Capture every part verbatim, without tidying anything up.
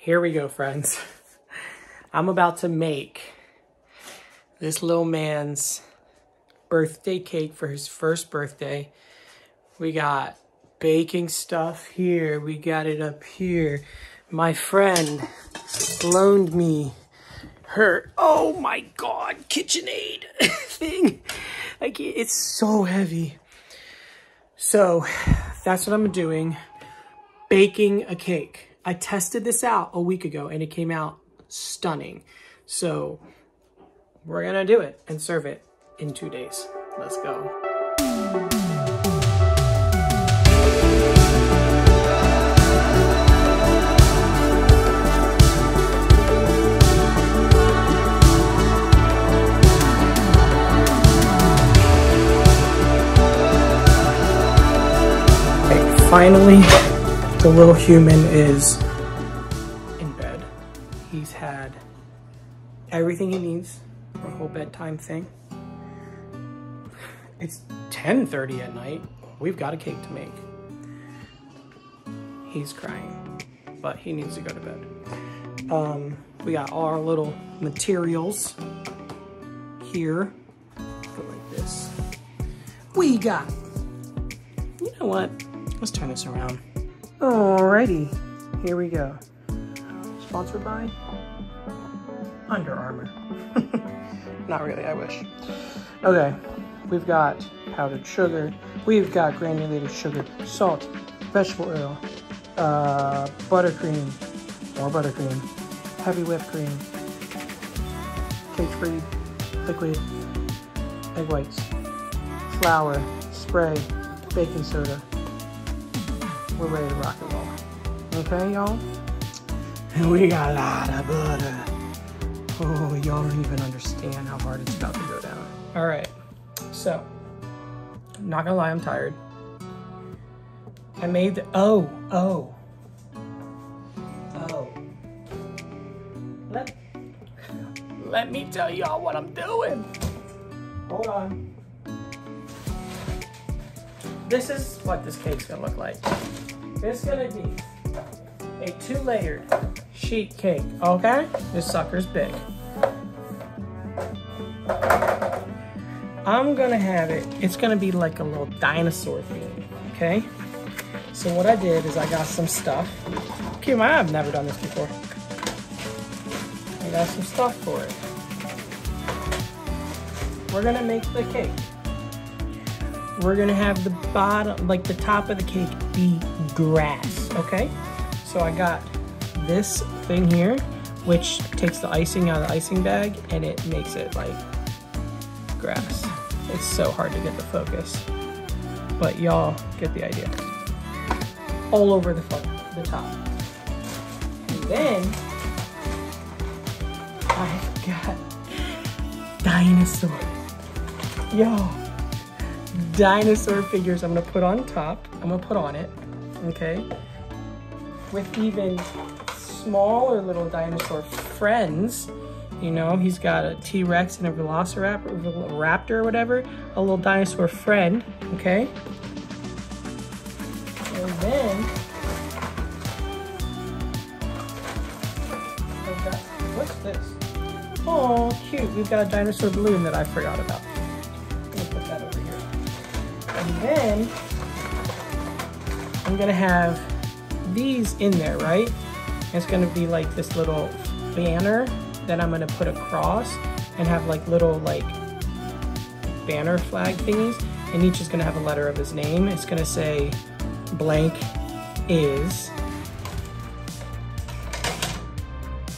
Here we go, friends. I'm about to make this little man's birthday cake for his first birthday. We got baking stuff here. We got it up here. My friend loaned me her, oh my God, KitchenAid thing. I can't, it's so heavy. So that's what I'm doing, baking a cake. I tested this out a week ago and it came out stunning. So we're gonna do it and serve it in two days. Let's go. Finally, the little human is in bed. He's had everything he needs, the whole bedtime thing. It's ten thirty at night. We've got a cake to make. He's crying, but he needs to go to bed. Um, we got all our little materials here. Go like this. We got, you know what? Let's turn this around. Alrighty, here we go. Sponsored by Under Armour. Not really, I wish. Okay, we've got powdered sugar. We've got granulated sugar, salt, vegetable oil, uh, buttercream, more buttercream, heavy whipped cream, cake-free liquid, egg whites, flour, spray, baking soda. We're ready to rock and roll. Okay, y'all? And we got a lot of butter. Oh, y'all don't even understand how hard it's about to go down. All right, so, not gonna lie, I'm tired. I made the, oh, oh. Oh. Let, let me tell y'all what I'm doing. Hold on. This is what this cake's gonna look like. It's gonna be a two-layered sheet cake, okay? This sucker's big. I'm gonna have it, it's gonna be like a little dinosaur theme, okay? So what I did is I got some stuff. Okay, my, I've never done this before. I got some stuff for it. We're gonna make the cake. We're gonna have the bottom, like the top of the cake be grass, okay? So I got this thing here, which takes the icing out of the icing bag and it makes it like grass. It's so hard to get the focus, but y'all get the idea. All over the, the top. And then I've got dinosaur, y'all. Dinosaur figures I'm gonna put on top. I'm gonna put on it, okay? With even smaller little dinosaur friends, you know, he's got a T-Rex and a Velociraptor, Velociraptor or whatever, a little dinosaur friend, okay? And then, I've got, what's this? Oh, cute, we've got a dinosaur balloon that I forgot about. And then I'm gonna have these in there, right? It's gonna be like this little banner that I'm gonna put across and have like little like banner flag thingies. And each is gonna have a letter of his name. It's gonna say blank is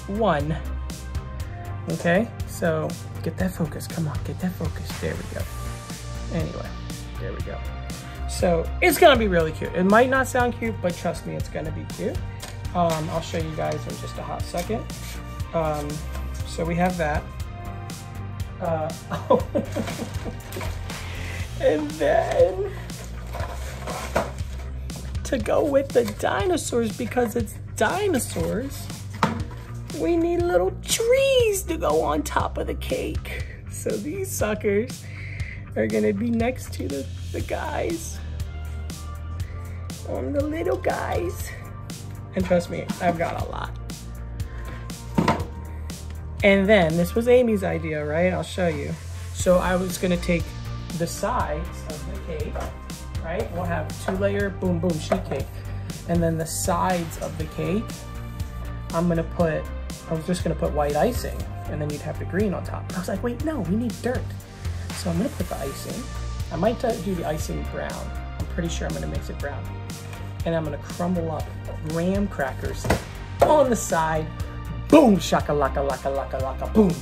one. Okay, so get that focus. Come on, get that focus. There we go. Anyway. There we go. So it's gonna be really cute. It might not sound cute, but trust me, it's gonna be cute. Um, I'll show you guys in just a hot second. Um, so we have that. Uh, oh. And then to go with the dinosaurs, because it's dinosaurs, we need little trees to go on top of the cake. So these suckers are gonna be next to the, the guys, on the little guys. And trust me, I've got a lot. And then this was Amy's idea, right? I'll show you. So I was gonna take the sides of the cake, right? We'll have two layer boom boom sheet cake. And then the sides of the cake, I'm gonna put, I was just gonna put white icing, and then you'd have the green on top. I was like, wait, no, we need dirt. So I'm gonna put the icing. I might do the icing brown. I'm pretty sure I'm gonna mix it brown. And I'm gonna crumble up graham crackers on the side. Boom, shaka laka laka laka laka, boom.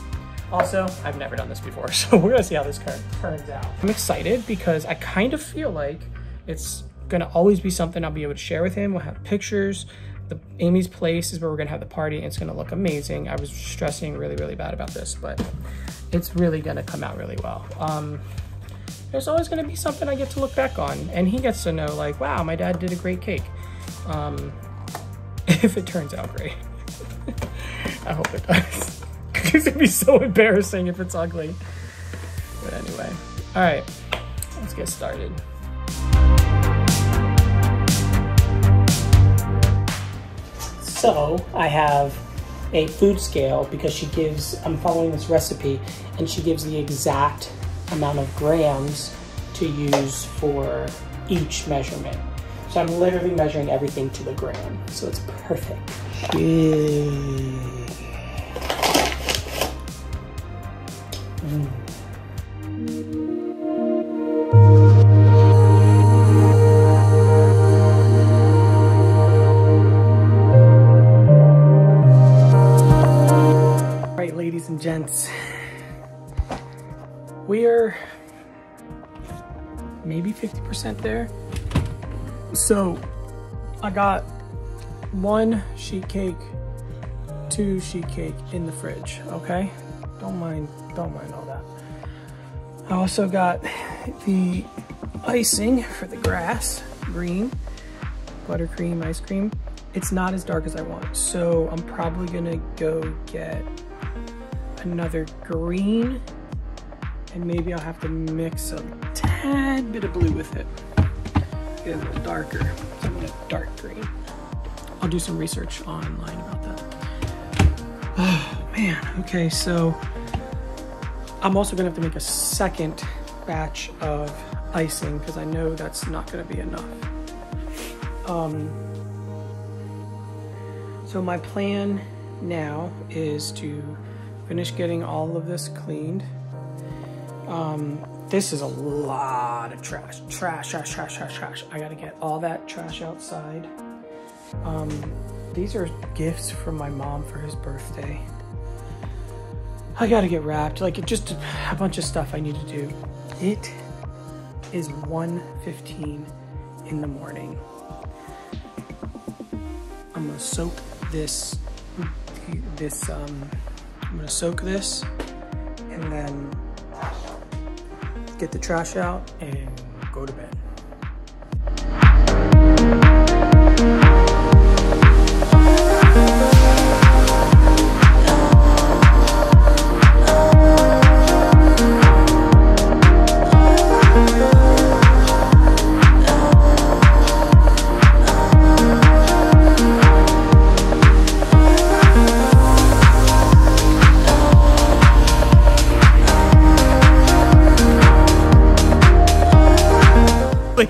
Also, I've never done this before, so we're gonna see how this turns out. I'm excited because I kind of feel like it's gonna always be something I'll be able to share with him. We'll have pictures. The, Amy's place is where we're gonna have the party, and it's gonna look amazing. I was stressing really, really bad about this, but it's really gonna come out really well. Um, there's always gonna be something I get to look back on, and he gets to know, like, wow, my dad did a great cake. Um, if it turns out great. I hope it does. It's gonna be so embarrassing if it's ugly. But anyway, all right, let's get started. So I have a food scale because she gives, I'm following this recipe, and she gives the exact amount of grams to use for each measurement. So I'm literally measuring everything to the gram. So it's perfect. Jeez. Mm. All right, ladies and gents, we're maybe fifty percent there. So I got one sheet cake, two sheet cake in the fridge, okay? Don't mind, don't mind all that. I also got the icing for the grass, green, buttercream, ice cream. It's not as dark as I want, so I'm probably gonna go get another green, and maybe I'll have to mix a tad bit of blue with it. Get a little darker, so I'm gonna dark green. I'll do some research online about that. Oh man, okay, so I'm also gonna have to make a second batch of icing because I know that's not gonna be enough. Um, so my plan now is to finish getting all of this cleaned. Um, this is a lot of trash, trash, trash, trash, trash, trash. I gotta get all that trash outside. Um, these are gifts from my mom for his birthday. I gotta get wrapped, like it just a bunch of stuff I need to do. It is one fifteen in the morning. I'm gonna soak this, this, um, I'm gonna soak this and then get the trash out and go to bed.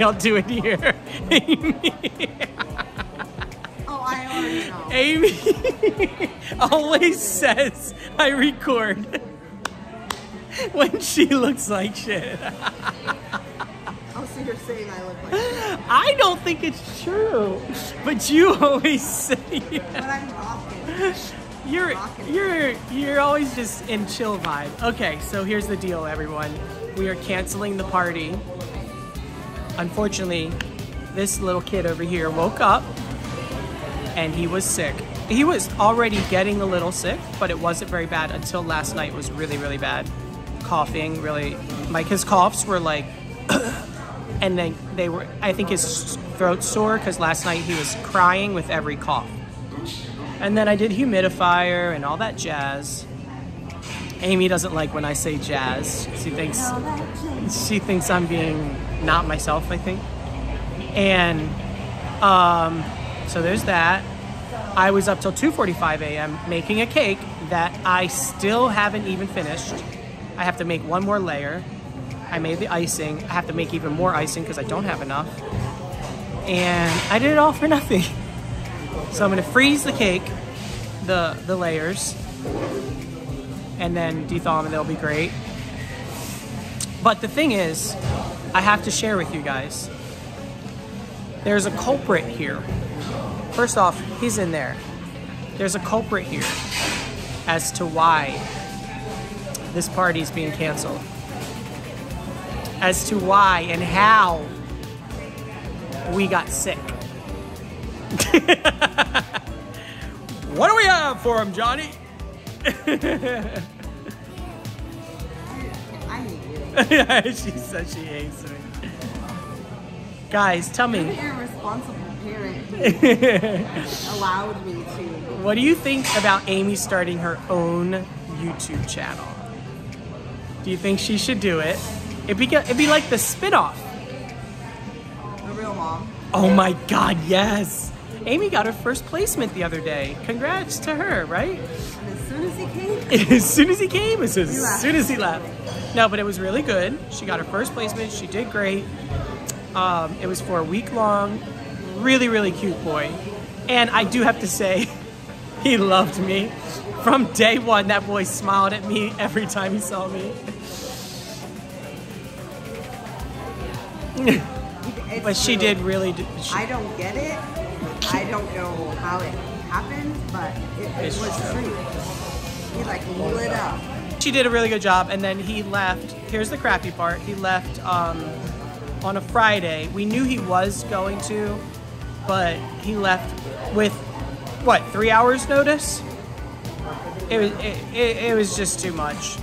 I'll do it here. Amy. Oh, I already know. Amy always says I record when she looks like shit. I'll see her saying I look like shit. I don't think it's true, but you always say it. But I'm rocking. You're, rocking. you're, you're always just in chill vibe. Okay, so here's the deal, everyone. We are canceling the party. Unfortunately, this little kid over here woke up and he was sick. He was already getting a little sick, but it wasn't very bad until last night was really, really bad. Coughing, really, like his coughs were like, and then they were, I think his throat's sore because last night he was crying with every cough. And then I did humidifier and all that jazz. Amy doesn't like when I say jazz. She thinks, she thinks I'm being not myself, I think. And um, so there's that. I was up till two forty-five a m making a cake that I still haven't even finished. I have to make one more layer. I made the icing. I have to make even more icing because I don't have enough. And I did it all for nothing. So I'm gonna freeze the cake, the, the layers, and then de-thom and they'll be great. But the thing is, I have to share with you guys, there's a culprit here. First off, he's in there. There's a culprit here as to why this party is being canceled. As to why and how we got sick. What do we have for him, Johnny? I hate you. She said she hates me. Guys, tell me. You're an irresponsible parent who allowed me to. What do you think about Amy starting her own YouTube channel? Do you think she should do it? It'd be, it'd be like the spinoff. The Real Mom. Oh my God, yes. Amy got her first placement the other day. Congrats to her, right? And as soon as he came. As soon as he came, as soon as he left. No, but it was really good. She got her first placement. She did great. Um, it was for a week long, really, really cute boy. And I do have to say, he loved me. From day one, that boy smiled at me every time he saw me. But she true. did really... She, I don't get it. I don't know how it happened, but it, it was true. true. He like lit up. She did a really good job, and then he left. Here's the crappy part. He left... Um, on a Friday. We knew he was going to, but he left with, what, three hours notice? It was, it, it, it was just too much.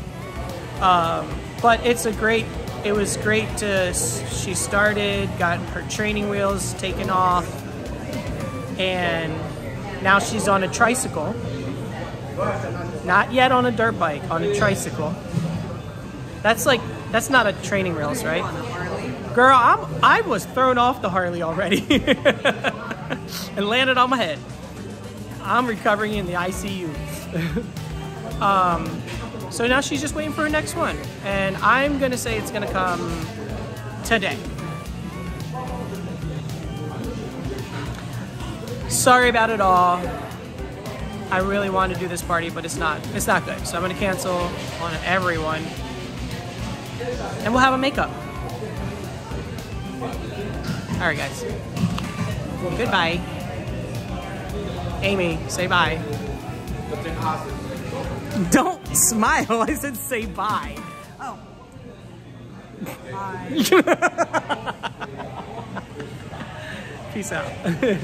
Um, but it's a great, it was great to, she started, got her training wheels taken off, and now she's on a tricycle. Not yet on a dirt bike, on a tricycle. That's like, that's not a training wheels, right? Girl, I'm, I was thrown off the Harley already and landed on my head. I'm recovering in the I C U. um, so now she's just waiting for her next one. And I'm going to say it's going to come today. Sorry about it all. I really want to do this party, but it's not, it's not good. So I'm going to cancel on everyone. And we'll have a makeup. All right, guys. Goodbye. Amy, say bye. Don't smile. I said say bye. Oh. Bye. Peace out.